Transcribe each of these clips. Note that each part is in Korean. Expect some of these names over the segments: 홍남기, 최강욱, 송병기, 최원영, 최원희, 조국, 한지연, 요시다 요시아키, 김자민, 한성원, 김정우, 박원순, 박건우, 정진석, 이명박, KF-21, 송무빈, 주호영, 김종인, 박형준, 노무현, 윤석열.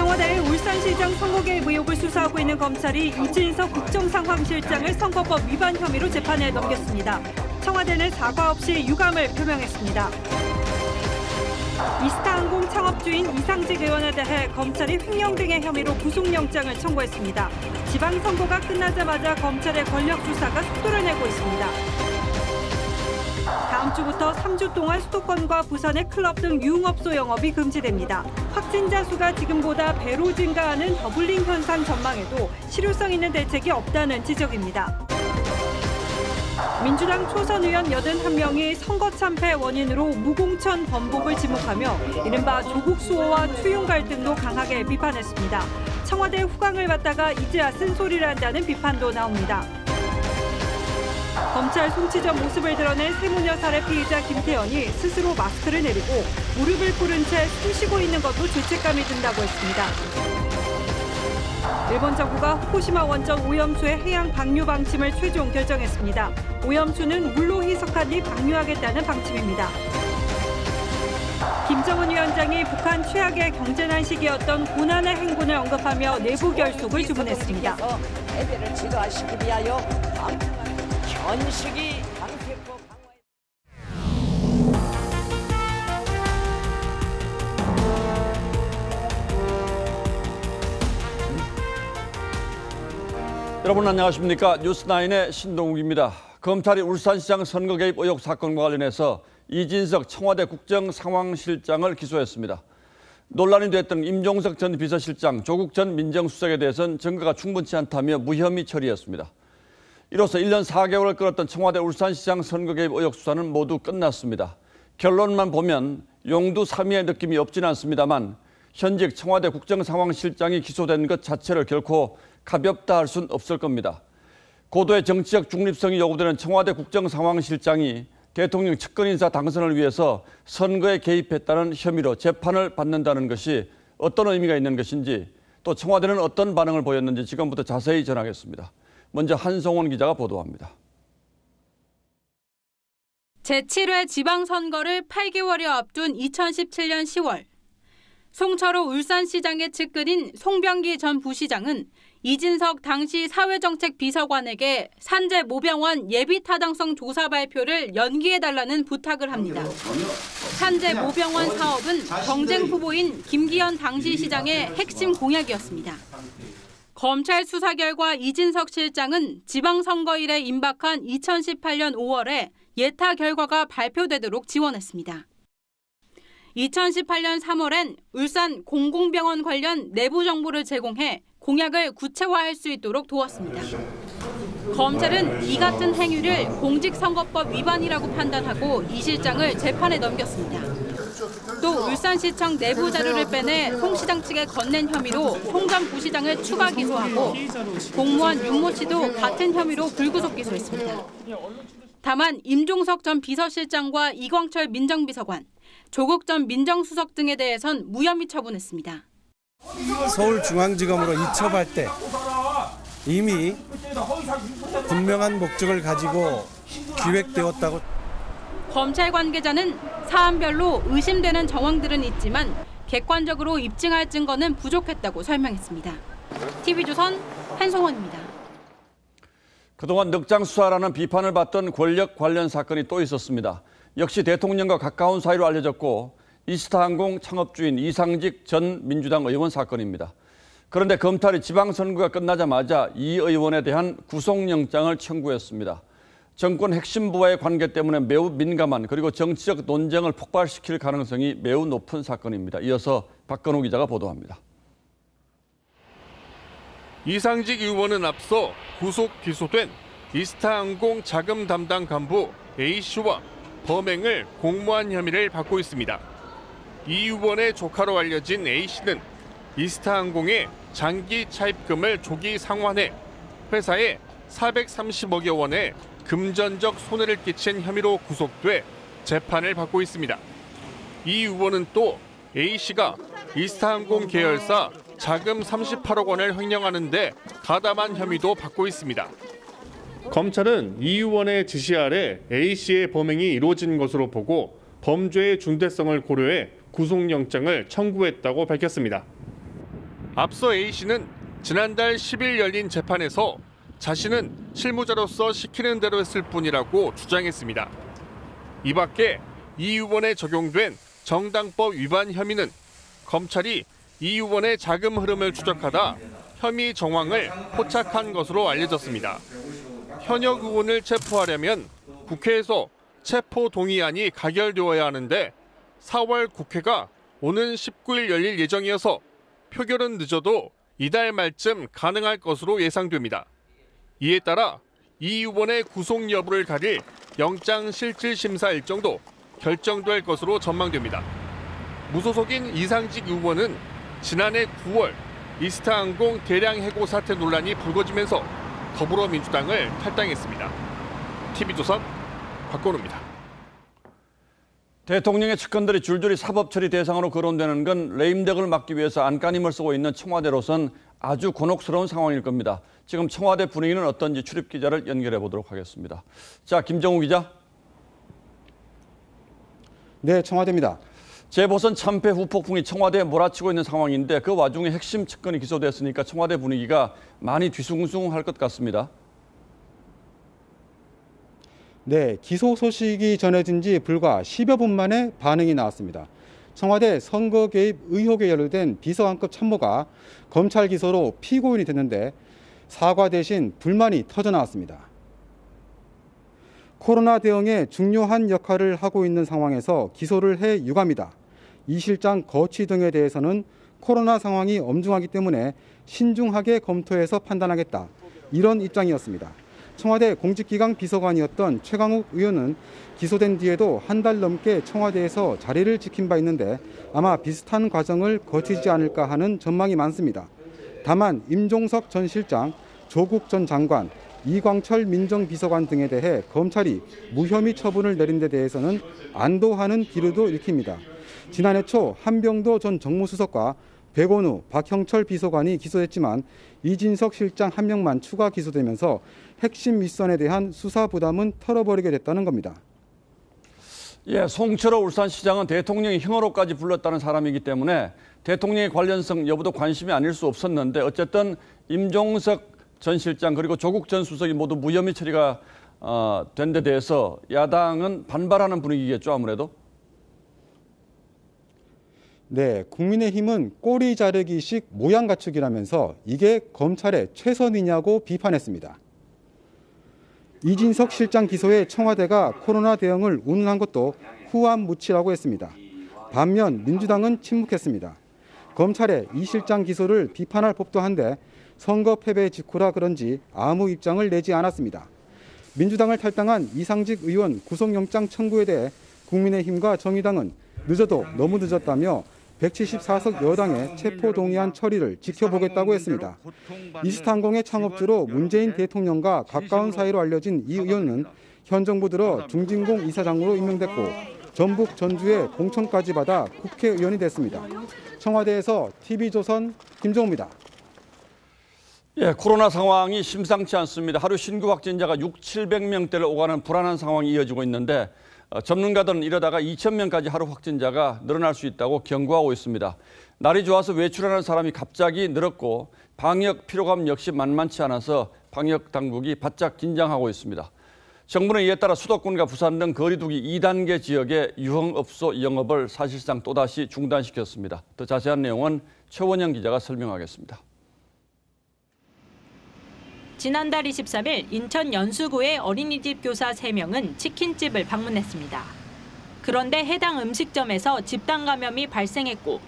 청와대의 울산시장 선거개 의혹을 수사하고 있는 검찰이 이진석 국정상황실장을 선거법 위반 혐의로 재판에 넘겼습니다. 청와대는 사과 없이 유감을 표명했습니다. 이스타항공 창업주인 이상직 의원에 대해 검찰이 횡령 등의 혐의로 구속영장을 청구했습니다. 지방선거가 끝나자마자 검찰의 권력 수사가 속도를 내고 있습니다. 다음 주부터 3주 동안 수도권과 부산의 클럽 등 유흥업소 영업이 금지됩니다. 확진자 수가 지금보다 배로 증가하는 더블링 현상 전망에도 실효성 있는 대책이 없다는 지적입니다. 민주당 초선 의원 81명이 선거 참패 원인으로 무공천 번복을 지목하며 이른바 조국 수호와 추윤 갈등도 강하게 비판했습니다. 청와대 후광을 받다가 이제야 쓴소리를 한다는 비판도 나옵니다. 검찰 송치전 모습을 드러낸 세무녀 살해 피의자 김태현이 스스로 마스크를 내리고 무릎을 꿇은 채 숨쉬고 있는 것도 죄책감이 든다고 했습니다. 일본 정부가 후쿠시마 원전 오염수의 해양 방류 방침을 최종 결정했습니다. 오염수는 물로 희석한 뒤 방류하겠다는 방침입니다. 김정은 위원장이 북한 최악의 경제난 시기였던 고난의 행군을 언급하며 내부 결속을 주문했습니다. 애들을 지도하시기 위하여 전식이 방패법 강화에 여러분 안녕하십니까? 뉴스나인의 신동욱입니다. 검찰이 울산시장 선거 개입 의혹 사건과 관련해서 이진석 청와대 국정상황실장을 기소했습니다. 논란이 됐던 임종석 전 비서실장, 조국 전 민정수석에 대해서는 증거가 충분치 않다며 무혐의 처리했습니다. 이로써 1년 4개월을 끌었던 청와대 울산시장 선거 개입 의혹 수사는 모두 끝났습니다. 결론만 보면 용두 사미의 느낌이 없진 않습니다만 현직 청와대 국정상황실장이 기소된 것 자체를 결코 가볍다 할 순 없을 겁니다. 고도의 정치적 중립성이 요구되는 청와대 국정상황실장이 대통령 측근 인사 당선을 위해서 선거에 개입했다는 혐의로 재판을 받는다는 것이 어떤 의미가 있는 것인지 또 청와대는 어떤 반응을 보였는지 지금부터 자세히 전하겠습니다. 먼저 한성원 기자가 보도합니다. 제7회 지방선거를 8개월여 앞둔 2017년 10월. 송철호 울산시장의 측근인 송병기 전 부시장은 이진석 당시 사회정책비서관에게 산재 모병원 예비타당성 조사 발표를 연기해달라는 부탁을 합니다. 산재 모병원 사업은 경쟁 후보인 김기현 당시 시장의 핵심 공약이었습니다. 검찰 수사 결과 이진석 실장은 지방선거일에 임박한 2018년 5월에 예타 결과가 발표되도록 지원했습니다. 2018년 3월엔 울산 공공병원 관련 내부 정보를 제공해 공약을 구체화할 수 있도록 도왔습니다. 검찰은 이 같은 행위를 공직선거법 위반이라고 판단하고 이 실장을 재판에 넘겼습니다. 또 울산시청 내부 자료를 빼내 송 시장 측에 건넨 혐의로 송 전 부시장을 추가 기소하고 공무원 윤모 씨도 같은 혐의로 불구속 기소했습니다. 다만 임종석 전 비서실장과 이광철 민정비서관, 조국 전 민정수석 등에 대해선 무혐의 처분했습니다. 서울중앙지검으로 이첩할 때 이미 분명한 목적을 가지고 기획되었다고. 검찰 관계자는 사안별로 의심되는 정황들은 있지만 객관적으로 입증할 증거는 부족했다고 설명했습니다. TV조선 한성원입니다. 그동안 늑장 수사라는 비판을 받던 권력 관련 사건이 또 있었습니다. 역시 대통령과 가까운 사이로 알려졌고 이스타항공 창업주인 이상직 전 민주당 의원 사건입니다. 그런데 검찰이 지방선거가 끝나자마자 이 의원에 대한 구속영장을 청구했습니다. 정권 핵심 부와의 관계 때문에 매우 민감한 그리고 정치적 논쟁을 폭발시킬 가능성이 매우 높은 사건입니다. 이어서 박건우 기자가 보도합니다. 이상직 의원은 앞서 구속 기소된 이스타항공 자금 담당 간부 A씨와 범행을 공모한 혐의를 받고 있습니다. 이 의원의 조카로 알려진 A씨는 이스타항공의 장기 차입금을 조기 상환해 회사에 430억여 원의 금전적 손해를 끼친 혐의로 구속돼 재판을 받고 있습니다. 이 의원은 또 A씨가 이스타항공 계열사 자금 38억 원을 횡령하는 데 가담한 혐의도 받고 있습니다. 검찰은 이 의원의 지시 아래 A씨의 범행이 이루어진 것으로 보고 범죄의 중대성을 고려해 구속영장을 청구했다고 밝혔습니다. 앞서 A씨는 지난달 10일 열린 재판에서 자신은 실무자로서 시키는 대로 했을 뿐이라고 주장했습니다. 이 밖에 이 의원에 적용된 정당법 위반 혐의는 검찰이 이 의원의 자금 흐름을 추적하다 혐의 정황을 포착한 것으로 알려졌습니다. 현역 의원을 체포하려면 국회에서 체포 동의안이 가결되어야 하는데 4월 국회가 오는 19일 열릴 예정이어서 표결은 늦어도 이달 말쯤 가능할 것으로 예상됩니다. 이에 따라 이 의원의 구속 여부를 가릴 영장실질심사 일정도 결정될 것으로 전망됩니다. 무소속인 이상직 의원은 지난해 9월 이스타항공 대량 해고 사태 논란이 불거지면서 더불어민주당을 탈당했습니다. TV조선 박건우입니다. 대통령의 측근들이 줄줄이 사법처리 대상으로 거론되는 건 레임덕을 막기 위해서 안간힘을 쓰고 있는 청와대로선 아주 곤혹스러운 상황일 겁니다. 지금 청와대 분위기는 어떤지 출입기자를 연결해 보도록 하겠습니다. 자, 김정우 기자. 네, 청와대입니다. 재보선 참패 후폭풍이 청와대에 몰아치고 있는 상황인데 그 와중에 핵심 측근이 기소됐으니까 청와대 분위기가 많이 뒤숭숭할 것 같습니다. 네, 기소 소식이 전해진 지 불과 10여 분 만에 반응이 나왔습니다. 청와대 선거 개입 의혹에 연루된 비서관급 참모가 검찰 기소로 피고인이 됐는데 사과 대신 불만이 터져나왔습니다. 코로나 대응에 중요한 역할을 하고 있는 상황에서 기소를 해 유감이다. 이 실장 거취 등에 대해서는 코로나 상황이 엄중하기 때문에 신중하게 검토해서 판단하겠다. 이런 입장이었습니다. 청와대 공직기강 비서관이었던 최강욱 의원은 기소된 뒤에도 한 달 넘게 청와대에서 자리를 지킨 바 있는데 아마 비슷한 과정을 거치지 않을까 하는 전망이 많습니다. 다만 임종석 전 실장, 조국 전 장관, 이광철 민정비서관 등에 대해 검찰이 무혐의 처분을 내린 데 대해서는 안도하는 기류도 읽힙니다. 지난해 초 한병도 전 정무수석과 백원우, 박형철 비서관이 기소됐지만 이진석 실장 한 명만 추가 기소되면서 핵심 윗선에 대한 수사 부담은 털어버리게 됐다는 겁니다. 예, 송철호 울산시장은 대통령이 형으로까지 불렀다는 사람이기 때문에 대통령의 관련성 여부도 관심이 아닐 수 없었는데 어쨌든 임종석 전 실장 그리고 조국 전 수석이 모두 무혐의 처리가 된 데 대해서 야당은 반발하는 분위기겠죠, 아무래도? 네, 국민의힘은 꼬리 자르기식 모양 갖추기라면서 이게 검찰의 최선이냐고 비판했습니다. 이진석 실장 기소에 청와대가 코로나 대응을 운운한 것도 후안무치라고 했습니다. 반면 민주당은 침묵했습니다. 검찰의 이 실장 기소를 비판할 법도 한데 선거 패배 직후라 그런지 아무 입장을 내지 않았습니다. 민주당을 탈당한 이상직 의원 구속영장 청구에 대해 국민의힘과 정의당은 늦어도 너무 늦었다며 174석 여당의 체포동의안 처리를 지켜보겠다고 했습니다. 이스타항공의 창업주로 문재인 대통령과 가까운 사이로 알려진 이 의원은 현 정부 들어 중진공 이사장으로 임명됐고 전북 전주에 공천까지 받아 국회의원이 됐습니다. 청와대에서 TV조선 김종우입니다. 예, 코로나 상황이 심상치 않습니다. 하루 신규 확진자가 6,700명대를 오가는 불안한 상황이 이어지고 있는데 전문가들은 이러다가 2,000명까지 하루 확진자가 늘어날 수 있다고 경고하고 있습니다. 날이 좋아서 외출하는 사람이 갑자기 늘었고 방역 피로감 역시 만만치 않아서 방역 당국이 바짝 긴장하고 있습니다. 정부는 이에 따라 수도권과 부산 등 거리 두기 2단계 지역의 유흥업소 영업을 사실상 또다시 중단시켰습니다. 더 자세한 내용은 최원영 기자가 설명하겠습니다. 지난달 23일 인천 연수구의 어린이집 교사 3명은 치킨집을 방문했습니다. 그런데 해당 음식점에서 집단 감염이 발생했고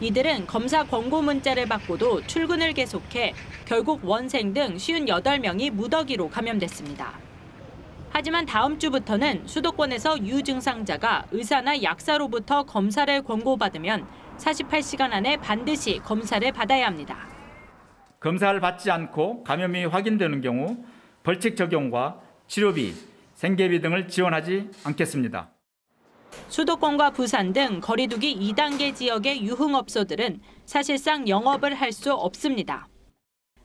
이들은 검사 권고 문자를 받고도 출근을 계속해 결국 원생 등 58명이 무더기로 감염됐습니다. 하지만 다음 주부터는 수도권에서 유증상자가 의사나 약사로부터 검사를 권고받으면 48시간 안에 반드시 검사를 받아야 합니다. 검사를 받지 않고 감염이 확인되는 경우 벌칙 적용과 치료비, 생계비 등을 지원하지 않겠습니다. 수도권과 부산 등 거리 두기 2단계 지역의 유흥업소들은 사실상 영업을 할 수 없습니다.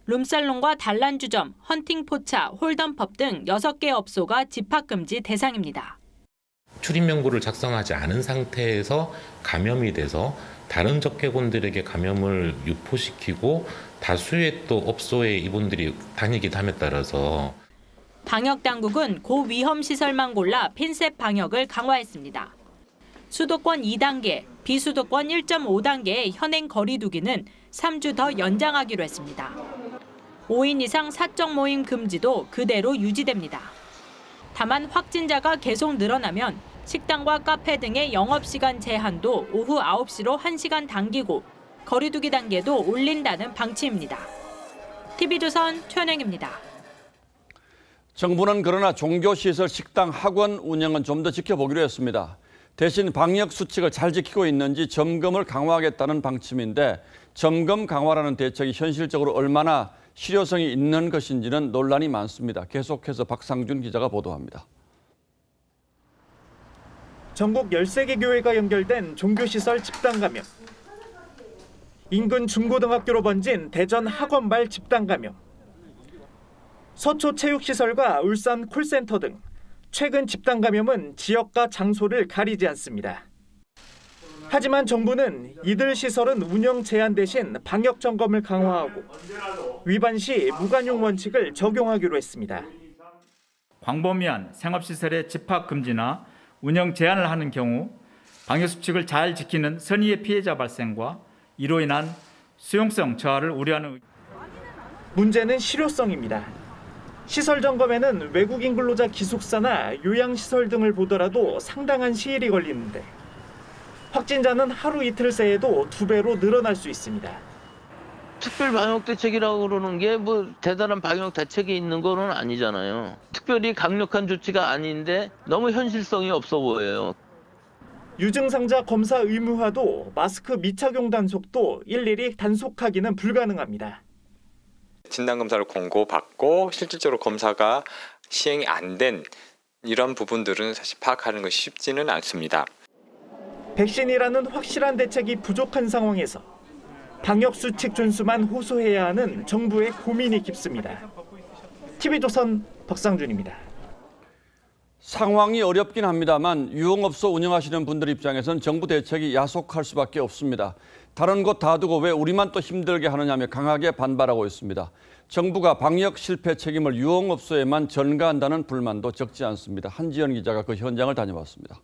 룸살롱과 단란주점, 헌팅포차, 홀덤펍 등 6개 업소가 집합금지 대상입니다. 출입 명부를 작성하지 않은 상태에서 감염이 돼서 다른 접객원들에게 감염을 유포시키고 다수의 또 업소에 이분들이 다니기도 함에 따라서 방역당국은 고위험 시설만 골라 핀셋 방역을 강화했습니다. 수도권 2단계, 비수도권 1.5단계의 현행 거리 두기는 3주 더 연장하기로 했습니다. 5인 이상 사적 모임 금지도 그대로 유지됩니다. 다만 확진자가 계속 늘어나면 식당과 카페 등의 영업시간 제한도 오후 9시로 1시간 당기고 거리 두기 단계도 올린다는 방침입니다. TV조선 최현영입니다. 정부는 그러나 종교시설, 식당, 학원 운영은 좀 더 지켜보기로 했습니다. 대신 방역 수칙을 잘 지키고 있는지 점검을 강화하겠다는 방침인데 점검 강화라는 대책이 현실적으로 얼마나 실효성이 있는 것인지는 논란이 많습니다. 계속해서 박상준 기자가 보도합니다. 전국 13개 교회가 연결된 종교시설 집단 감염. 인근 중고등학교로 번진 대전 학원발 집단 감염. 서초 체육시설과 울산 콜센터 등 최근 집단 감염은 지역과 장소를 가리지 않습니다. 하지만 정부는 이들 시설은 운영 제한 대신 방역 점검을 강화하고 위반 시 무관용 원칙을 적용하기로 했습니다. 광범위한 생업시설의 집합 금지나 운영 제한을 하는 경우 방역 수칙을 잘 지키는 선의의 피해자 발생과 이로 인한 수용성 저하를 우려하는 문제는 실효성입니다. 시설 점검에는 외국인 근로자 기숙사나 요양시설 등을 보더라도 상당한 시일이 걸리는데 확진자는 하루 이틀 새에도 2배로 늘어날 수 있습니다. 특별 방역 대책이라고 그러는 게 뭐 대단한 방역 대책이 있는 거는 아니잖아요. 특별히 강력한 조치가 아닌데 너무 현실성이 없어 보여요. 유증상자 검사 의무화도 마스크 미착용 단속도 일일이 단속하기는 불가능합니다. 진단검사를 공고받고 실질적으로 검사가 시행이 안 된 이런 부분들은 사실 파악하는 것이 쉽지는 않습니다. 백신이라는 확실한 대책이 부족한 상황에서 방역수칙 준수만 호소해야 하는 정부의 고민이 깊습니다. TV조선 박상준입니다. 상황이 어렵긴 합니다만 유흥업소 운영하시는 분들 입장에선 정부 대책이 야속할 수밖에 없습니다. 다른 곳 다 두고 왜 우리만 또 힘들게 하느냐며 강하게 반발하고 있습니다. 정부가 방역 실패 책임을 유흥업소에만 전가한다는 불만도 적지 않습니다. 한지연 기자가 그 현장을 다녀왔습니다.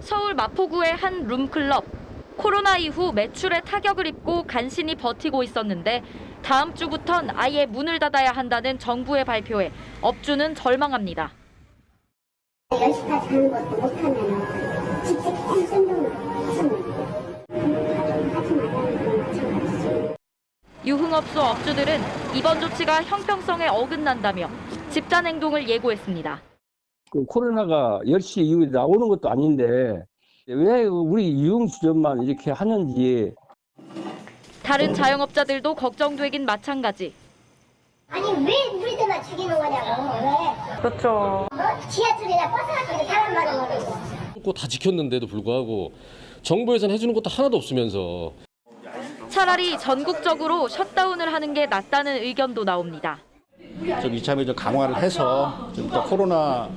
서울 마포구의 한 룸클럽. 코로나 이후 매출에 타격을 입고 간신히 버티고 있었는데 다음 주부턴 아예 문을 닫아야 한다는 정부의 발표에 업주는 절망합니다. 10시까지 하는 것도 못하면 직접 행정도 유흥업소 업주들은 이번 조치가 형평성에 어긋난다며 집단 행동을 예고했습니다. 코로나가 10시 이후에 나오는 것도 아닌데 왜 우리 유흥주점만 이렇게 하는지. 다른 자영업자들도 걱정되긴 마찬가지. 아니 왜 우리들만 죽이는 거냐고. 왜? 그렇죠. 지하철이나 버스 같은 데 사람 많은 다 지켰는데도 불구하고 정부에서는 해주는 것도 하나도 없으면서. 차라리 전국적으로 셧다운을 하는 게 낫다는 의견도 나옵니다. 좀 이참에 좀 강화를 해서 좀 더 코로나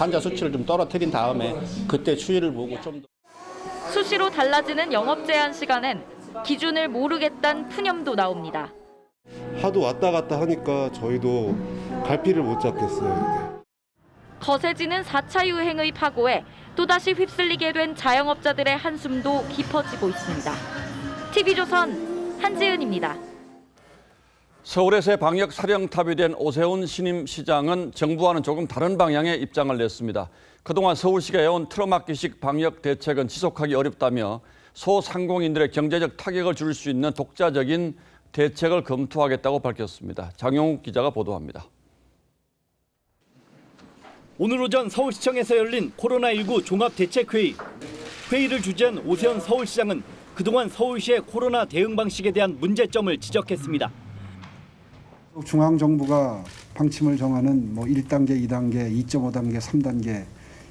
환자 수치를 좀 떨어뜨린 다음에 그때 추이를 보고 좀 더. 수시로 달라지는 영업 제한 시간엔 기준을 모르겠다는 푸념도 나옵니다. 하도 왔다 갔다 하니까 저희도 갈피를 못 잡겠어요. 거세지는 4차 유행의 파고에 또다시 휩쓸리게 된 자영업자들의 한숨도 깊어지고 있습니다. TV조선 한지은입니다. 서울에서의 방역 사령탑이 된 오세훈 신임 시장은 정부와는 조금 다른 방향의 입장을 냈습니다. 그동안 서울시가 해온 틀어막기식 방역 대책은 지속하기 어렵다며 소상공인들의 경제적 타격을 줄 수 있는 독자적인 대책을 검토하겠다고 밝혔습니다. 장용욱 기자가 보도합니다. 오늘 오전 서울시청에서 열린 코로나19 종합대책회의. 회의를 주재한 오세훈 서울시장은 그동안 서울시의 코로나 대응 방식에 대한 문제점을 지적했습니다. 중앙정부가 방침을 정하는 1단계, 2단계, 2.5단계, 3단계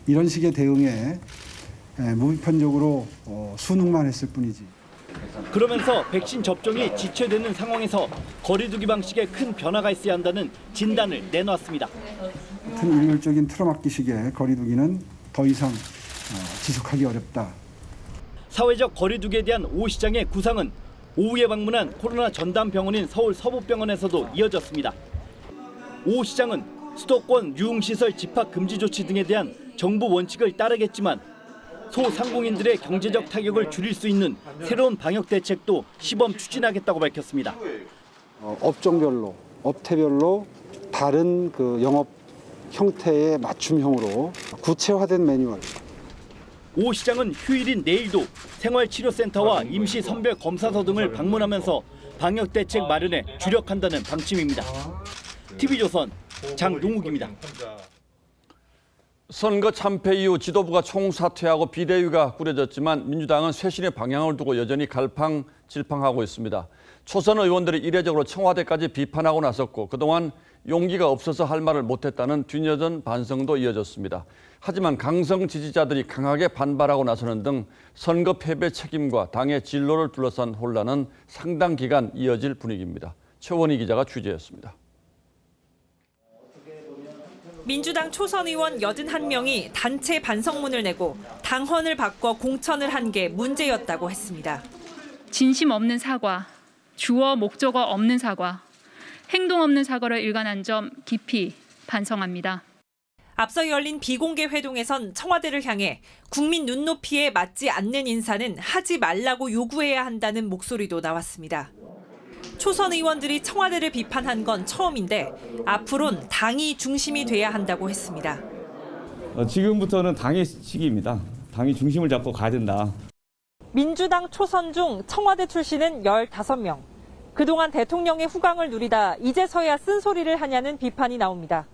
이런 식의 대응에 무비판적으로 순응만 했을 뿐이지. 그러면서 백신 접종이 지체되는 상황에서 거리 두기 방식에 큰 변화가 있어야 한다는 진단을 내놨습니다. 같은 일률적인 틀어막기식의 거리 두기는 더 이상 지속하기 어렵다. 사회적 거리두기에 대한 오 시장의 구상은 오후에 방문한 코로나 전담 병원인 서울 서부병원에서도 이어졌습니다. 오 시장은 수도권 유흥시설 집합금지 조치 등에 대한 정부 원칙을 따르겠지만 소상공인들의 경제적 타격을 줄일 수 있는 새로운 방역 대책도 시범 추진하겠다고 밝혔습니다. 업종별로, 업태별로 다른 영업 형태의 맞춤형으로 구체화된 매뉴얼. 오 시장은 휴일인 내일도 생활치료센터와 임시선별검사소 등을 방문하면서 방역 대책 마련에 주력한다는 방침입니다. TV조선 장동욱입니다. 선거 참패 이후 지도부가 총사퇴하고 비대위가 꾸려졌지만 민주당은 쇄신의 방향을 두고 여전히 갈팡질팡하고 있습니다. 초선 의원들이 이례적으로 청와대까지 비판하고 나섰고 그동안 용기가 없어서 할 말을 못했다는 뒤늦은 반성도 이어졌습니다. 하지만 강성 지지자들이 강하게 반발하고 나서는 등 선거 패배 책임과 당의 진로를 둘러싼 혼란은 상당 기간 이어질 분위기입니다. 최원희 기자가 취재했습니다. 민주당 초선 의원 81명이 단체 반성문을 내고 당헌을 바꿔 공천을 한 게 문제였다고 했습니다. 진심 없는 사과, 주어 목적어 없는 사과, 행동 없는 사과로 일관한 점 깊이 반성합니다. 앞서 열린 비공개 회동에선 청와대를 향해 국민 눈높이에 맞지 않는 인사는 하지 말라고 요구해야 한다는 목소리도 나왔습니다. 초선 의원들이 청와대를 비판한 건 처음인데 앞으로는 당이 중심이 돼야 한다고 했습니다. 지금부터는 당의 시기입니다. 당이 중심을 잡고 가야 된다. 민주당 초선 중 청와대 출신은 15명. 그동안 대통령의 후광을 누리다 이제서야 쓴소리를 하냐는 비판이 나옵니다.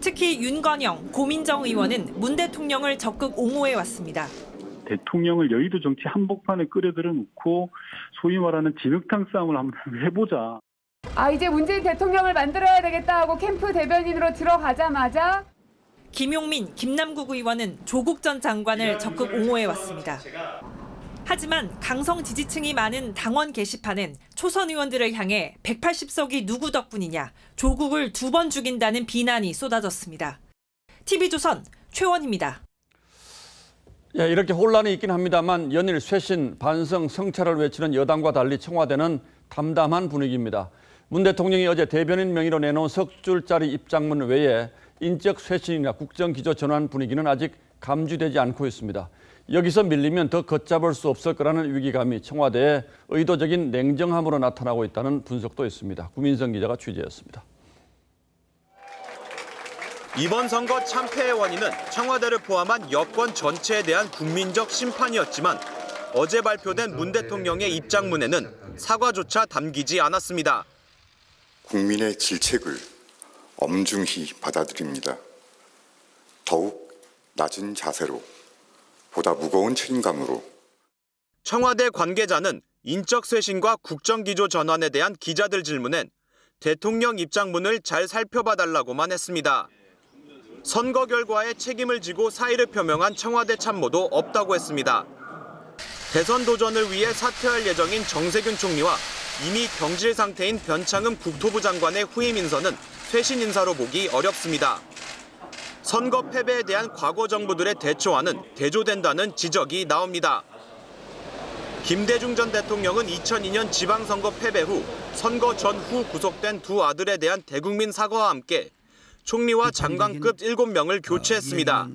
특히 윤건영, 고민정 의원은 문 대통령을 적극 옹호해왔습니다. 대통령을 여의도 정치 한복판에 끌어들여 놓고 소위 말하는 진흙탕 싸움을 한번 해보자. 이제 문재인 대통령을 만들어야 되겠다 하고 캠프 대변인으로 들어가자마자. 김용민, 김남국 의원은 조국 전 장관을 적극 옹호해왔습니다. 하지만 강성 지지층이 많은 당원 게시판엔 초선 의원들을 향해 180석이 누구 덕분이냐, 조국을 2번 죽인다는 비난이 쏟아졌습니다. TV조선 최원희입니다. 예, 이렇게 혼란이 있긴 합니다만 연일 쇄신, 반성, 성찰을 외치는 여당과 달리 청와대는 담담한 분위기입니다. 문 대통령이 어제 대변인 명의로 내놓은 3줄짜리 입장문 외에 인적 쇄신이나 국정기조 전환 분위기는 아직 감지되지 않고 있습니다. 여기서 밀리면 더 걷잡을 수 없을 거라는 위기감이 청와대의 의도적인 냉정함으로 나타나고 있다는 분석도 있습니다. 구민성 기자가 취재했습니다. 이번 선거 참패의 원인은 청와대를 포함한 여권 전체에 대한 국민적 심판이었지만 어제 발표된 문 대통령의 입장문에는 사과조차 담기지 않았습니다. 국민의 질책을 엄중히 받아들입니다. 더욱 낮은 자세로, 보다 무거운 책임감으로. 청와대 관계자는 인적 쇄신과 국정기조 전환에 대한 기자들 질문엔 대통령 입장문을 잘 살펴봐달라고만 했습니다. 선거 결과에 책임을 지고 사의를 표명한 청와대 참모도 없다고 했습니다. 대선 도전을 위해 사퇴할 예정인 정세균 총리와 이미 경질 상태인 변창흠 국토부 장관의 후임 인선은 쇄신 인사로 보기 어렵습니다. 선거 패배에 대한 과거 정부들의 대처와는 대조된다는 지적이 나옵니다. 김대중 전 대통령은 2002년 지방선거 패배 후 선거 전후 구속된 2 아들에 대한 대국민 사과와 함께 총리와 장관급 7명을 교체했습니다.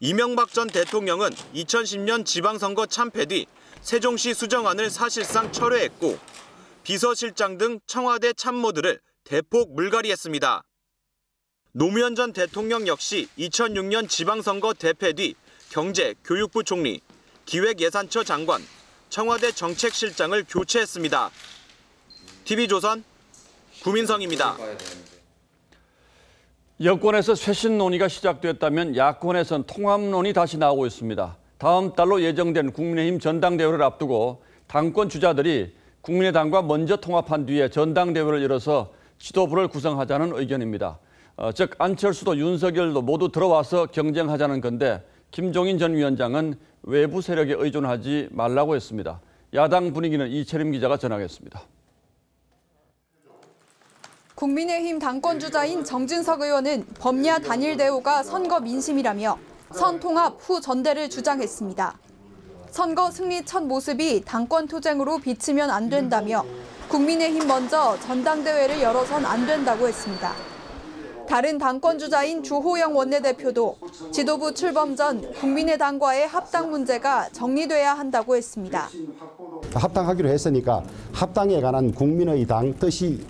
이명박 전 대통령은 2010년 지방선거 참패 뒤 세종시 수정안을 사실상 철회했고 비서실장 등 청와대 참모들을 대폭 물갈이했습니다. 노무현 전 대통령 역시 2006년 지방선거 대패 뒤 경제, 교육부 총리, 기획예산처 장관, 청와대 정책실장을 교체했습니다. TV조선 구민성입니다. 여권에서 쇄신 논의가 시작됐다면 야권에선 통합론이 다시 나오고 있습니다. 다음 달로 예정된 국민의힘 전당대회를 앞두고 당권 주자들이 국민의당과 먼저 통합한 뒤에 전당대회를 열어서 지도부를 구성하자는 의견입니다. 즉 안철수도 윤석열도 모두 들어와서 경쟁하자는 건데 김종인 전 위원장은 외부 세력에 의존하지 말라고 했습니다. 야당 분위기는 이채림 기자가 전하겠습니다. 국민의힘 당권주자인 정진석 의원은 범야 단일 대우가 선거 민심이라며 선통합 후 전대를 주장했습니다. 선거 승리 첫 모습이 당권 투쟁으로 비치면 안 된다며 국민의힘 먼저 전당대회를 열어선 안 된다고 했습니다. 다른 당권주자인 주호영 원내대표도 지도부 출범 전 국민의당과의 합당 문제가 정리돼야 한다고 했습니다. 합당하기로 했으니까 합당에 관한 국민의당 뜻이